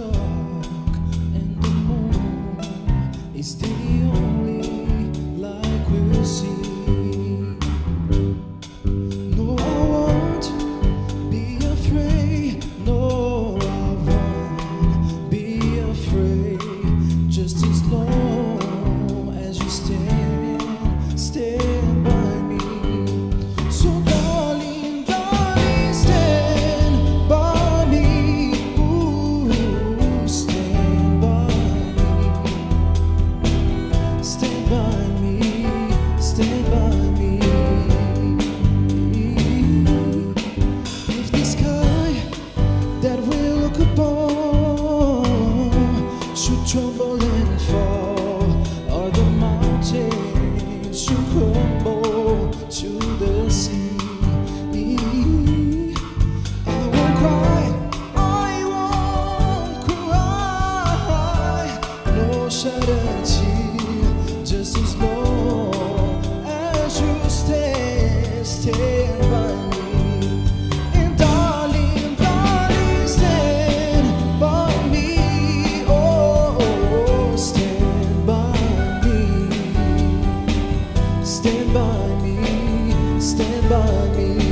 dark and the moon is the only light we'll see. No, I won't be afraid. No, I won't be afraid. Just as long as you stand by me. So darling, stand by me. Ooh, stand by me. Stand by me. Stand by me. If the sky that we look upon should tremble and fall, or the mountains should crumble to the sea, I won't cry, I won't cry. No shed a tear, just as long as you stand by me. And darling, darling, stand by me. Oh, stand by me. Stand by me. Stand by me.